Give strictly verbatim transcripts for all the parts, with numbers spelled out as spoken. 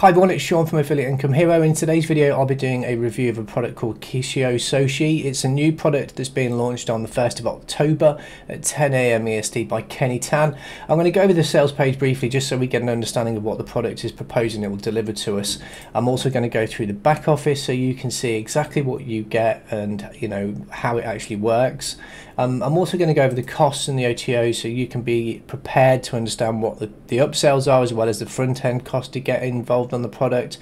Hi everyone, it's Sean from Affiliate Income Hero. In today's video, I'll be doing a review of a product called QishioSoci. It's a new product that's being launched on the first of October at ten A M E S T by Kenny Tan. I'm going to go over the sales page briefly just so we get an understanding of what the product is proposing it will deliver to us. I'm also going to go through the back office so you can see exactly what you get and you know how it actually works. Um, I'm also going to go over the costs and the O T O so you can be prepared to understand what the, the upsells are as well as the front end cost to get involved on the product.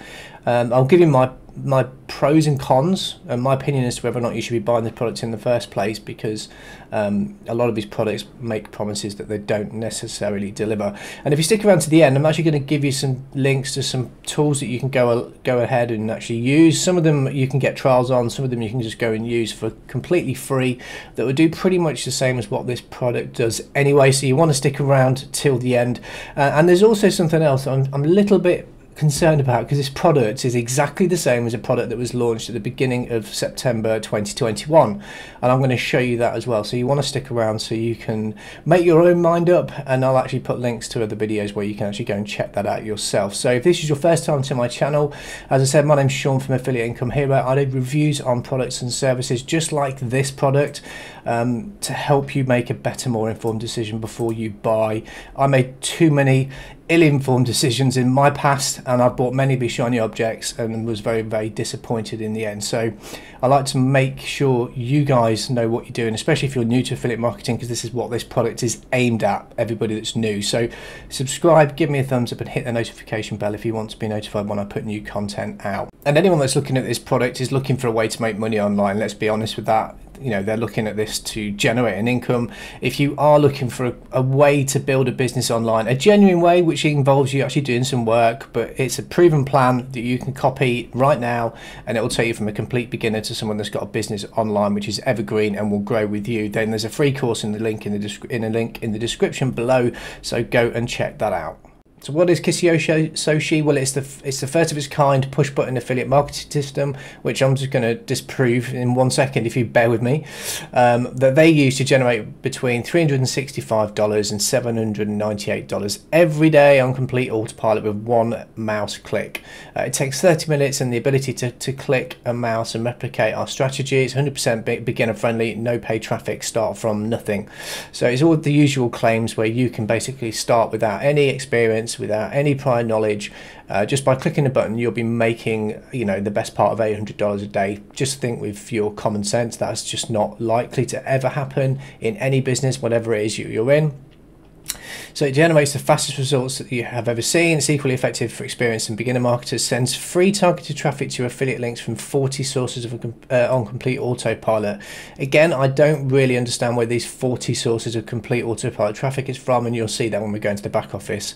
um, I'll give you my my pros and cons and my opinion as to whether or not you should be buying the product in the first place, because um, a lot of these products make promises that they don't necessarily deliver. And if you stick around to the end, I'm actually going to give you some links to some tools that you can go go ahead and actually use. Some of them you can get trials on, some of them you can just go and use for completely free that would do pretty much the same as what this product does anyway, so you want to stick around till the end. Uh, and there's also something else I'm, I'm a little bit concerned about, because this product is exactly the same as a product that was launched at the beginning of September twenty twenty-one, and I'm going to show you that as well, so you want to stick around so you can make your own mind up, and I'll actually put links to other videos where you can actually go and check that out yourself. So if this is your first time to my channel, as I said, my name's Sean from Affiliate Income Hero. I do reviews on products and services just like this product um, to help you make a better, more informed decision before you buy. I made too many ill-informed decisions in my past, and I've bought many big shiny objects and was very very disappointed in the end. So I like to make sure you guys know what you're doing, especially if you're new to affiliate marketing, because this is what this product is aimed at, everybody that's new. So subscribe, give me a thumbs up and hit the notification bell if you want to be notified when I put new content out. And anyone that's looking at this product is looking for a way to make money online, let's be honest with that. You know, they're looking at this to generate an income. If you are looking for a, a way to build a business online, a genuine way which involves you actually doing some work, but it's a proven plan that you can copy right now, and it will take you from a complete beginner to someone that's got a business online which is evergreen and will grow with you, then there's a free course in the link in the in a link in the description below, so go and check that out. So what is QishioSoci? Well, it's the it's the first of its kind push button affiliate marketing system, which I'm just going to disprove in one second if you bear with me, um, that they use to generate between three hundred sixty-five dollars and seven hundred ninety-eight dollars every day on complete autopilot with one mouse click. Uh, it takes thirty minutes, and the ability to, to click a mouse and replicate our strategy. It's one hundred percent beginner friendly, no pay traffic, start from nothing. So it's all the usual claims where you can basically start without any experience, without any prior knowledge. Uh, just by clicking a button, you'll be making, you know, the best part of eight hundred dollars a day. Just think with your common sense, that's just not likely to ever happen in any business, whatever it is you, you're in. So it generates the fastest results that you have ever seen. It's equally effective for experienced and beginner marketers. Sends free targeted traffic to affiliate links from forty sources of uh, on complete autopilot. Again, I don't really understand where these forty sources of complete autopilot traffic is from, and you'll see that when we go into the back office.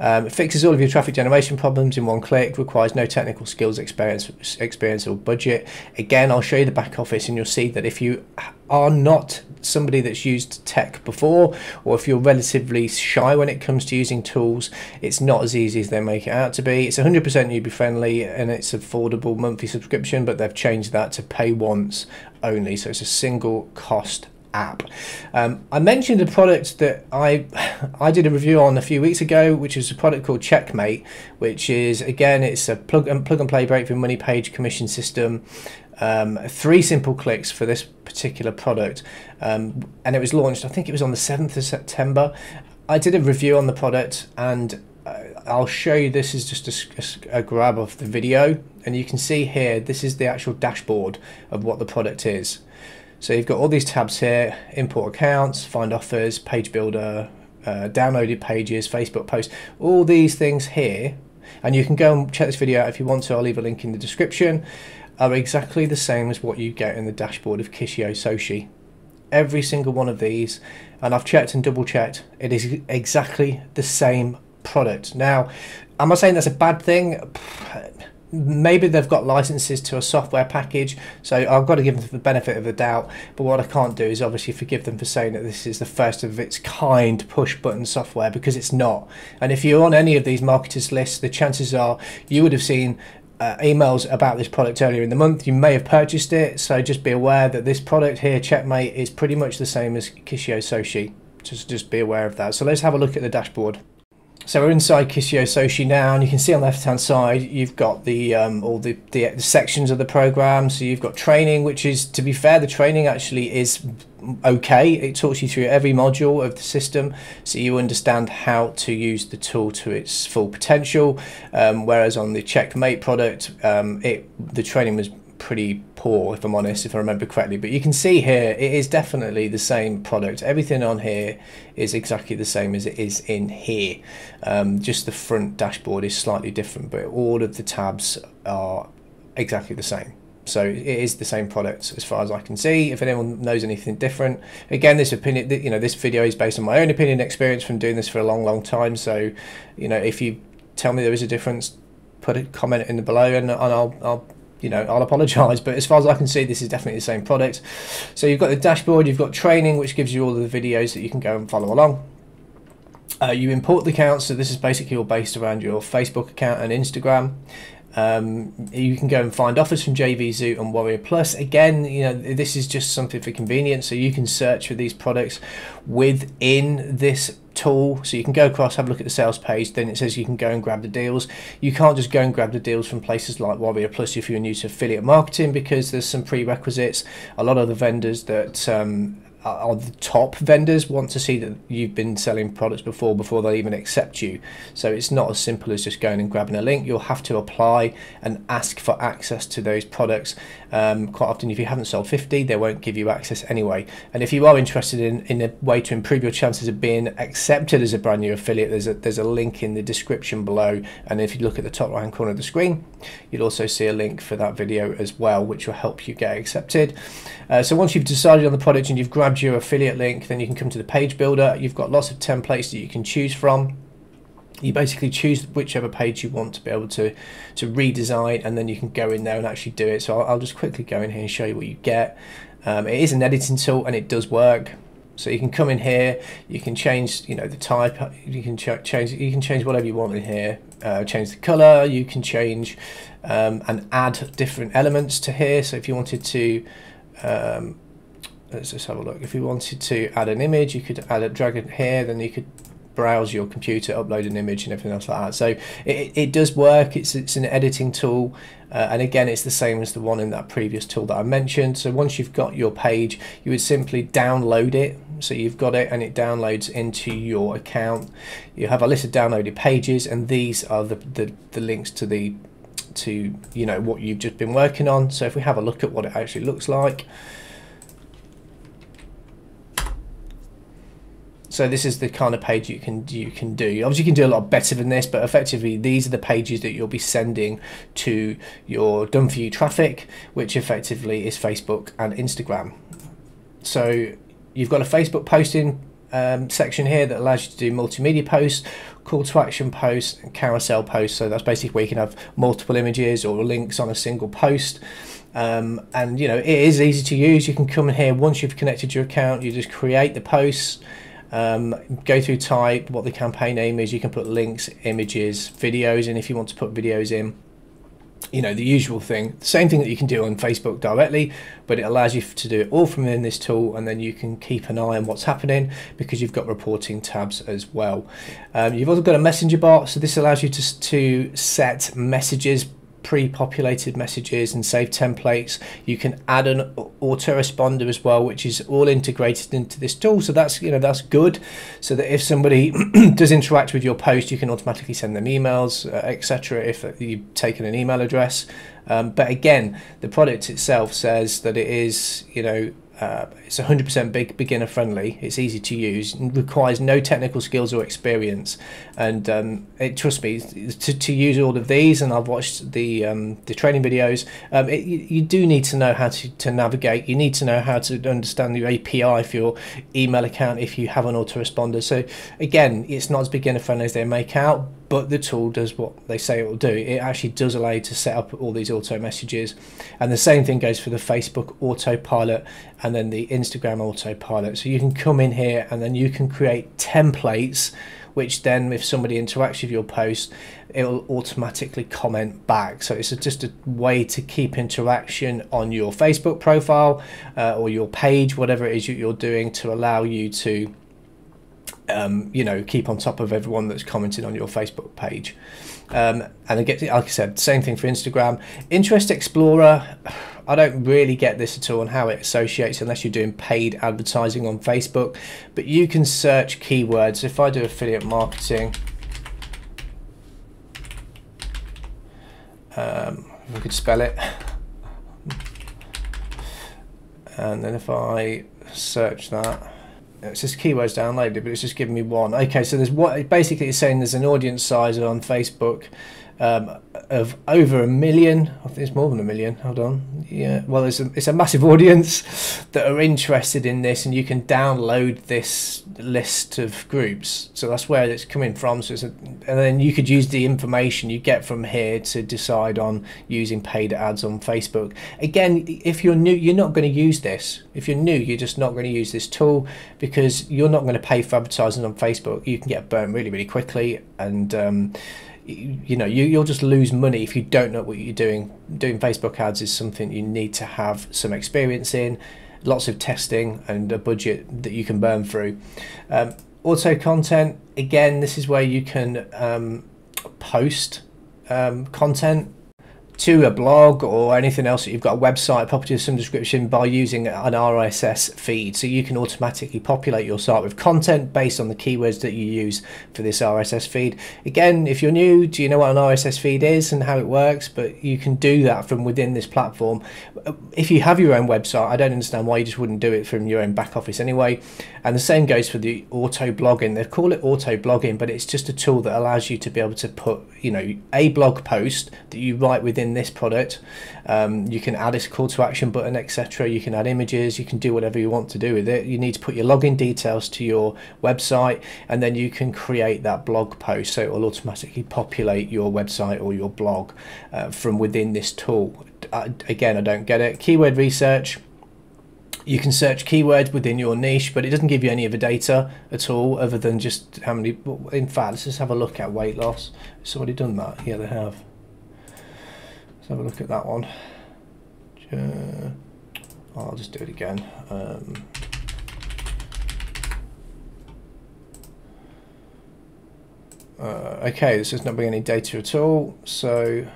Um, it fixes all of your traffic generation problems in one click. Requires no technical skills, experience, experience or budget. Again, I'll show you the back office, and you'll see that if you are not somebody that's used tech before, or if you're relatively shy when it comes to using tools, it's not as easy as they make it out to be. It's one hundred percent newbie friendly, and it's affordable monthly subscription, but they've changed that to pay once only, so it's a single cost app. Um, I mentioned a product that I I did a review on a few weeks ago, which is a product called Checkmate, which is, again, it's a plug and plug and play break for money page commission system. Um, three simple clicks for this particular product, um, and it was launched, I think it was on the seventh of September. I did a review on the product, and I'll show you, this is just a, a grab of the video, and you can see here this is the actual dashboard of what the product is. So you've got all these tabs here: import accounts, find offers, page builder, uh, downloaded pages, Facebook posts, all these things here, and you can go and check this video out if you want to. I'll leave a link in the description. Are exactly the same as what you get in the dashboard of QishioSoci. Every single one of these, and I've checked and double checked, it is exactly the same product. Now, am I saying that's a bad thing? Maybe they've got licenses to a software package, so I've got to give them the benefit of the doubt, but what I can't do is obviously forgive them for saying that this is the first of its kind push button software, because it's not. And if you're on any of these marketers lists, the chances are you would have seen Uh, emails about this product earlier in the month. You may have purchased it, so just be aware that this product here, Checkmate, is pretty much the same as QishioSoci. Just just be aware of that. So let's have a look at the dashboard. So we're inside QishioSoci now, and you can see on the left-hand side you've got the um, all the, the the sections of the program. So you've got training, which is, to be fair, the training actually is okay. It talks you through every module of the system, so you understand how to use the tool to its full potential. Um, whereas on the Checkmate product, um, it the training was pretty poor, if I'm honest, if I remember correctly. But you can see here it is definitely the same product. Everything on here is exactly the same as it is in here. Um, just the front dashboard is slightly different, but all of the tabs are exactly the same. So it is the same product as far as I can see. If anyone knows anything different, again, this opinion, you know, this video is based on my own opinion and experience from doing this for a long, long time. So, you know, if you tell me there is a difference, put a comment in the below, and, and I'll, I'll you know, I'll apologise, but as far as I can see, this is definitely the same product. So you've got the dashboard, you've got training, which gives you all of the videos that you can go and follow along. Uh, you import the accounts, so this is basically all based around your Facebook account and Instagram. Um, you can go and find offers from J V Zoo and Warrior Plus. Again, you know, this is just something for convenience, so you can search for these products within this tool. So you can go across, have a look at the sales page, then it says you can go and grab the deals. You can't just go and grab the deals from places like Warrior Plus if you're new to affiliate marketing, because there's some prerequisites. A lot of the vendors that um, are the top vendors want to see that you've been selling products before before they even accept you. So it's not as simple as just going and grabbing a link. You'll have to apply and ask for access to those products. Um, quite often, if you haven't sold fifty, they won't give you access anyway. And if you are interested in, in a way to improve your chances of being accepted as a brand new affiliate, there's a, there's a link in the description below, and if you look at the top right hand corner of the screen, you'll also see a link for that video as well, which will help you get accepted. Uh, so once you've decided on the product and you've grabbed your affiliate link, then you can come to the page builder. You've got lots of templates that you can choose from. You basically choose whichever page you want to be able to to redesign, and then you can go in there and actually do it. So I'll, I'll just quickly go in here and show you what you get. Um, it is an editing tool and it does work. So you can come in here, you can change, you know, the type, you can ch change, you can change whatever you want in here. Uh, change the color, you can change um, and add different elements to here. So if you wanted to, um, let's just have a look. If you wanted to add an image, you could add it, drag it here, then you could browse your computer, upload an image and everything else like that. So it, it does work. It's, it's an editing tool. Uh, and again, it's the same as the one in that previous tool that I mentioned. So once you've got your page, you would simply download it. So you've got it and it downloads into your account. You have a list of downloaded pages, and these are the, the, the links to the, to, you know, what you've just been working on. So if we have a look at what it actually looks like. So this is the kind of page you can you can do. Obviously, you can do a lot better than this, but effectively these are the pages that you'll be sending to your done for you traffic, which effectively is Facebook and Instagram. So you've got a Facebook posting um, section here that allows you to do multimedia posts, call to action posts, and carousel posts. So that's basically where you can have multiple images or links on a single post. Um, and you know, it is easy to use. You can come in here once you've connected your account. You just create the posts. Um, go through type, what the campaign name is, you can put links, images, videos, and if you want to put videos in, you know, the usual thing, same thing that you can do on Facebook directly, but it allows you to do it all from within this tool, and then you can keep an eye on what's happening because you've got reporting tabs as well. Um, you've also got a messenger bot, so this allows you to, to set messages, pre-populated messages, and save templates. You can add an autoresponder as well, which is all integrated into this tool. So that's, you know, that's good, so that if somebody does interact with your post, you can automatically send them emails, uh, et cetera if you've taken an email address. Um, but again, the product itself says that it is, you know, Uh, it's one hundred percent big beginner friendly. It's easy to use and requires no technical skills or experience. And um, it, trust me, to, to use all of these, and I've watched the um, the training videos. Um, it, you, you do need to know how to, to navigate. You need to know how to understand your A P I for your email account if you have an autoresponder. So again, it's not as beginner friendly as they make out, but the tool does what they say it will do. It actually does allow you to set up all these auto messages. And the same thing goes for the Facebook autopilot and then the Instagram autopilot. So you can come in here and then you can create templates, which then if somebody interacts with your post, it'll automatically comment back. So it's just a way to keep interaction on your Facebook profile uh, or your page, whatever it is you're doing, to allow you to um, you know, keep on top of everyone that's commented on your Facebook page. Um, and I get, like I said, same thing for Instagram. Interest Explorer, I don't really get this at all on how it associates unless you're doing paid advertising on Facebook, but you can search keywords. If I do affiliate marketing, um, we could spell it. And then if I search that, it's just keywords downloaded, but it's just giving me one. Okay, so there's what basically it's saying there's an audience size on Facebook um, of over a million. I think it's more than a million. Hold on, yeah. Well, it's a, it's a massive audience that are interested in this, and you can download this list of groups. So that's where it's coming from. So it's a, and then you could use the information you get from here to decide on using paid ads on Facebook. Again, if you're new, you're not going to use this. If you're new, you're just not going to use this tool because you're not going to pay for advertising on Facebook. You can get burnt really, really quickly, and um, you, you know you, you'll just lose money if you don't know what you're doing. Doing Facebook ads is something you need to have some experience in, lots of testing, and a budget that you can burn through. Um, auto content, again, this is where you can um, post um, content to a blog or anything else that you've got, a website, property of some description, by using an R S S feed. So you can automatically populate your site with content based on the keywords that you use for this R S S feed. Again, if you're new, do you know what an R S S feed is and how it works? But you can do that from within this platform. If you have your own website, I don't understand why you just wouldn't do it from your own back office anyway. And the same goes for the auto blogging. They call it auto blogging, but it's just a tool that allows you to be able to put, you know, a blog post that you write within this product. Um, you can add this call to action button, etc. You can add images, you can do whatever you want to do with it. You need to put your login details to your website, and then you can create that blog post, so it will automatically populate your website or your blog uh, from within this tool. I, again I don't get it. Keyword research, you can search keywords within your niche, but it doesn't give you any of the data at all other than just how many. In fact, let's just have a look at weight loss. Has somebody done that? Yeah, they have. Have a look at that one. I'll just do it again. Um, uh, okay, this is not bringing any data at all. So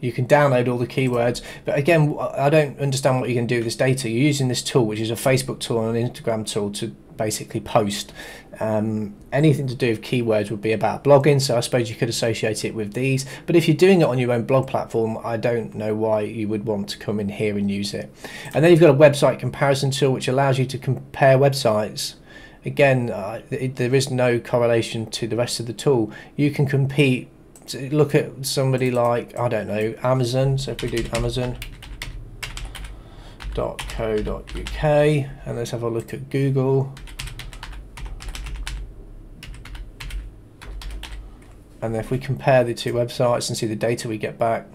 you can download all the keywords, but again, I don't understand what you can do with this data. You're using this tool, which is a Facebook tool and an Instagram tool, to basically post. Um, anything to do with keywords would be about blogging, so I suppose you could associate it with these, but if you're doing it on your own blog platform, I don't know why you would want to come in here and use it. And then you've got a website comparison tool, which allows you to compare websites. Again, uh, it, there is no correlation to the rest of the tool. You can compete, look at somebody like, I don't know, Amazon. So if we do amazon dot co dot U K and let's have a look at Google, and if we compare the two websites and see the data we get back,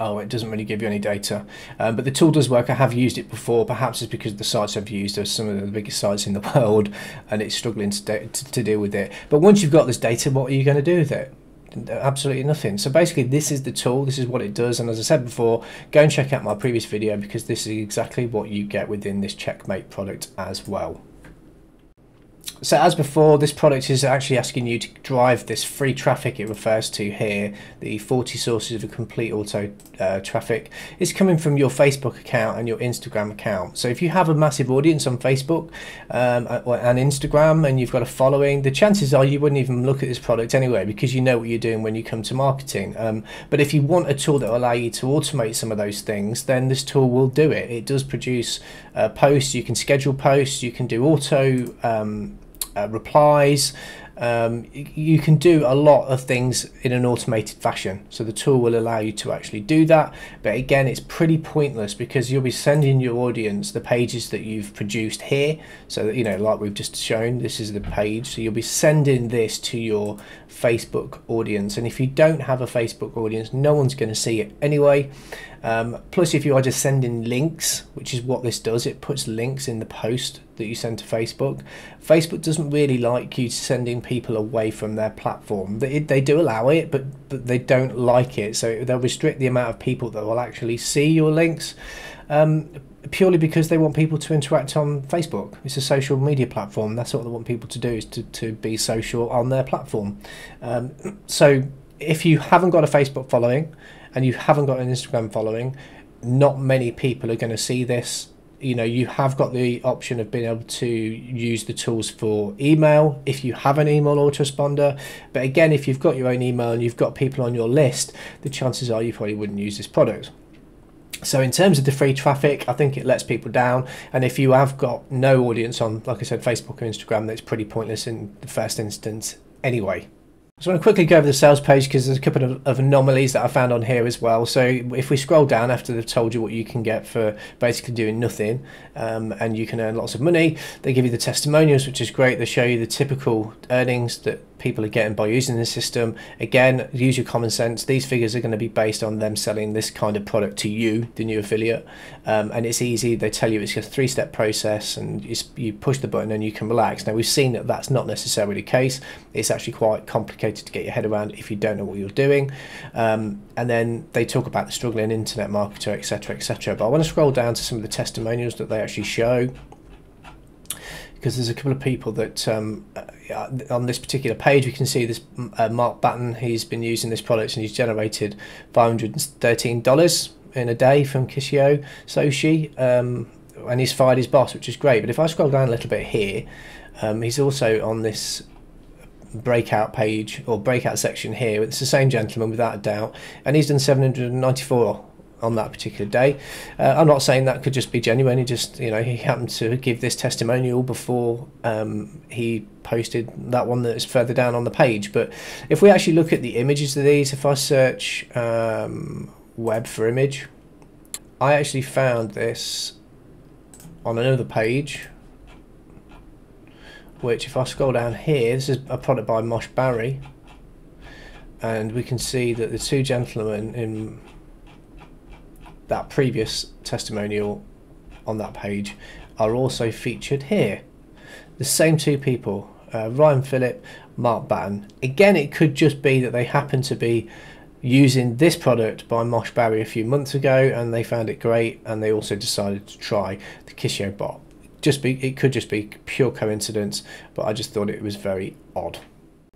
oh, it doesn't really give you any data, um, but the tool does work. I have used it before. Perhaps it's because the sites I've used are some of the biggest sites in the world, and it's struggling to, de to, to deal with it. But once you've got this data, what are you going to do with it? Absolutely nothing. So basically, this is the tool, this is what it does, and as I said before, go and check out my previous video, because this is exactly what you get within this Checkmate product as well. So as before, this product is actually asking you to drive this free traffic it refers to here, the forty sources of complete auto uh, traffic. It's coming from your Facebook account and your Instagram account. So if you have a massive audience on Facebook um, and Instagram, and you've got a following, the chances are you wouldn't even look at this product anyway, because you know what you're doing when you come to marketing. Um, but if you want a tool that will allow you to automate some of those things, then this tool will do it. It does produce uh, posts. You can schedule posts, you can do auto um, Uh, replies. Um, you can do a lot of things in an automated fashion, so the tool will allow you to actually do that. But again, it's pretty pointless, because you'll be sending your audience the pages that you've produced here. So that, you know, like we've just shown, this is the page, so you'll be sending this to your Facebook audience, and if you don't have a Facebook audience, no one's going to see it anyway. Um, plus, if you are just sending links, which is what this does, it puts links in the post that you send to Facebook. Facebook doesn't really like you sending people away from their platform. They, they do allow it, but, but they don't like it. So they'll restrict the amount of people that will actually see your links, um, purely because they want people to interact on Facebook. It's a social media platform. That's what they want people to do, is to, to be social on their platform. Um, so if you haven't got a Facebook following and you haven't got an Instagram following, not many people are going to see this. You know, you have got the option of being able to use the tools for email if you have an email autoresponder, but again, if you've got your own email and you've got people on your list, the chances are you probably wouldn't use this product. So in terms of the free traffic, I think it lets people down, and if you have got no audience on, like I said, Facebook or Instagram, that's pretty pointless in the first instance anyway. So I want to quickly go over the sales page because there's a couple of, of anomalies that I found on here as well. So if we scroll down after they've told you what you can get for basically doing nothing, um, and you can earn lots of money, they give you the testimonials, which is great. They show you the typical earnings that people are getting by using this system. Again, use your common sense. These figures are going to be based on them selling this kind of product to you, the new affiliate, um, and it's easy. They tell you it's a three-step process, and you, you push the button and you can relax. Now, we've seen that that's not necessarily the case. It's actually quite complicated to get your head around if you don't know what you're doing, um, and then they talk about the struggling internet marketer, etc, etc. But I want to scroll down to some of the testimonials that they actually show, because there's a couple of people that um, on this particular page we can see this uh, Mark Batten. He's been using this product and he's generated five hundred thirteen dollars in a day from QishioSoci, um, and he's fired his boss, which is great. But if I scroll down a little bit here, um, he's also on this breakout page or breakout section here. It's the same gentleman without a doubt, and he's done seven hundred ninety-four on that particular day. uh, I'm not saying that could just be genuine. He just, you know, he happened to give this testimonial before um, he posted that one that is further down on the page. But if we actually look at the images of these, if I search um, web for image, I actually found this on another page, which if I scroll down here, this is a product by Mosh Barry, and we can see that the two gentlemen in that previous testimonial on that page are also featured here. The same two people, uh, Ryan Phillip, Mark Batten. Again, it could just be that they happen to be using this product by Mosh Barry a few months ago and they found it great, and they also decided to try the Qishio bot. Just be, it could just be pure coincidence, but I just thought it was very odd.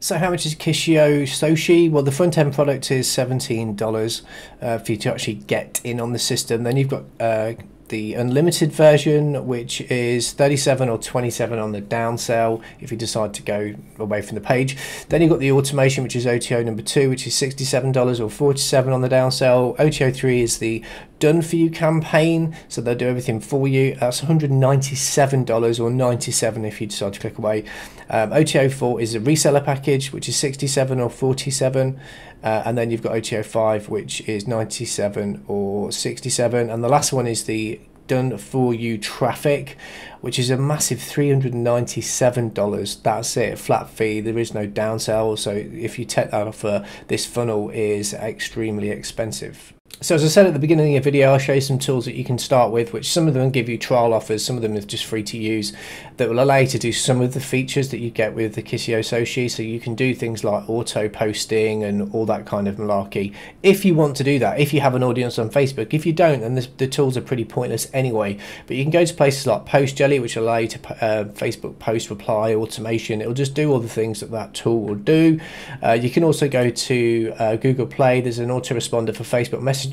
So how much is QishioSoci? Well, the front-end product is seventeen dollars uh, for you to actually get in on the system. Then you've got uh, the unlimited version, which is thirty-seven dollars or twenty-seven dollars on the down sale if you decide to go away from the page. Then you've got the automation, which is O T O number two, which is sixty-seven dollars or forty-seven dollars on the down sale. O T O three is the done for you campaign, so they'll do everything for you. That's one hundred ninety-seven dollars or ninety-seven dollars if you decide to click away. um, O T O four is a reseller package, which is sixty-seven dollars or forty-seven dollars, uh, and then you've got O T O five, which is ninety-seven dollars or sixty-seven dollars, and the last one is the done for you traffic, which is a massive three hundred ninety-seven dollars. That's it, flat fee. There is no down sell, so if you take that offer, this funnel is extremely expensive. So as I said at the beginning of the video, I'll show you some tools that you can start with, which some of them give you trial offers, some of them are just free to use, that will allow you to do some of the features that you get with the QishioSoci. So you can do things like auto posting and all that kind of malarkey if you want to do that, if you have an audience on Facebook. If you don't, then this, the tools are pretty pointless anyway. But you can go to places like Post Jelly, which will allow you to uh, Facebook post reply automation. It'll just do all the things that that tool will do. Uh, you can also go to uh, Google Play. There's an autoresponder for Facebook Messenger,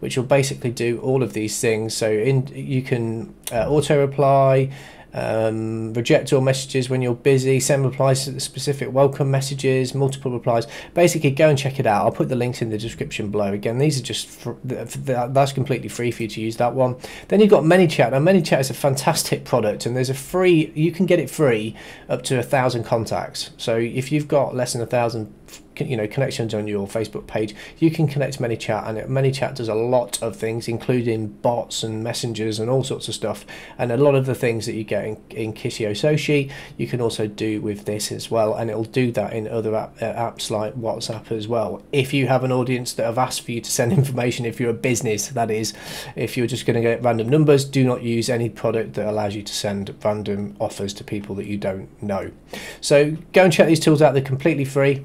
which will basically do all of these things. So in you can uh, auto reply, um, reject all messages when you're busy, send replies to the specific welcome messages, multiple replies. Basically, go and check it out. I'll put the links in the description below. Again, these are just fr that's completely free for you to use that one. Then you've got ManyChat. Now ManyChat is a fantastic product, and there's a free, you can get it free up to a thousand contacts. So if you've got less than a thousand you know, connections on your Facebook page, you can connect to ManyChat, and ManyChat does a lot of things, including bots and messengers and all sorts of stuff. And a lot of the things that you get in, in QishioSoci, you can also do with this as well, and it'll do that in other app, uh, apps like WhatsApp as well. If you have an audience that have asked for you to send information, if you're a business, that is, if you're just going to get random numbers, do not use any product that allows you to send random offers to people that you don't know. So go and check these tools out, they're completely free,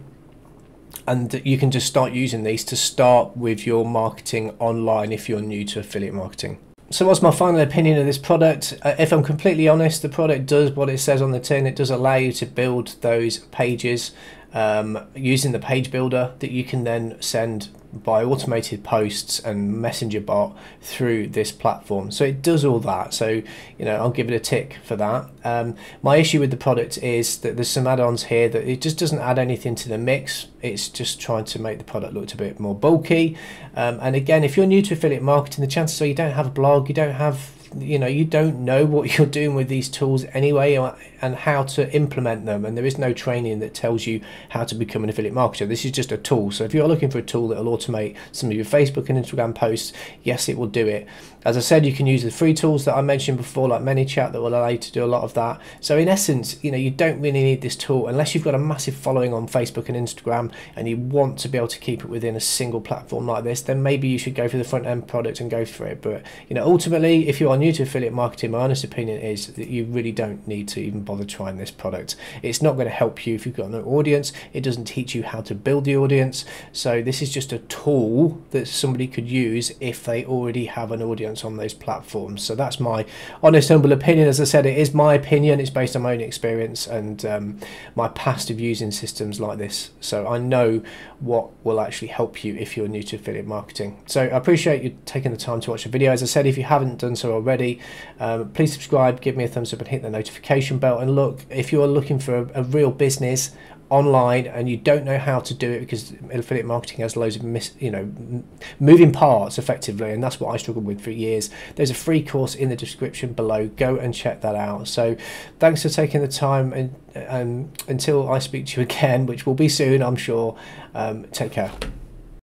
and you can just start using these to start with your marketing online if you're new to affiliate marketing. So what's my final opinion of this product? Uh, if I'm completely honest, the product does what it says on the tin. It does allow you to build those pages um, using the page builder that you can then send by automated posts and messenger bot through this platform. So it does all that. So, you know, I'll give it a tick for that. Um, my issue with the product is that there's some add-ons here that it just doesn't add anything to the mix. It's just trying to make the product look a bit more bulky. Um, and again, if you're new to affiliate marketing, the chances are you don't have a blog, you don't have, you know, you don't know what you're doing with these tools anyway, or, and how to implement them, and there is no training that tells you how to become an affiliate marketer. This is just a tool. So if you're looking for a tool that will automate some of your Facebook and Instagram posts, yes, it will do it. As I said, you can use the free tools that I mentioned before, like ManyChat, that will allow you to do a lot of that. So in essence, you know, you don't really need this tool unless you've got a massive following on Facebook and Instagram and you want to be able to keep it within a single platform like this. Then maybe you should go for the front end product and go for it. But, you know, ultimately, if you are new to affiliate marketing, my honest opinion is that you really don't need to even bother trying this product. It's not going to help you if you've got no audience. It doesn't teach you how to build the audience. So this is just a tool that somebody could use if they already have an audience on those platforms. So that's my honest, humble opinion. As I said, it is my opinion. It's based on my own experience and um, my past of using systems like this. So I know what will actually help you if you're new to affiliate marketing. So I appreciate you taking the time to watch the video. As I said, if you haven't done so already, um, please subscribe, give me a thumbs up and hit the notification bell. And look, if you're looking for a, a real business online and you don't know how to do it, because affiliate marketing has loads of mis, you know, moving parts effectively, and that's what I struggled with for years, there's a free course in the description below. Go and check that out. So thanks for taking the time, and um, until I speak to you again, which will be soon, I'm sure, um, take care.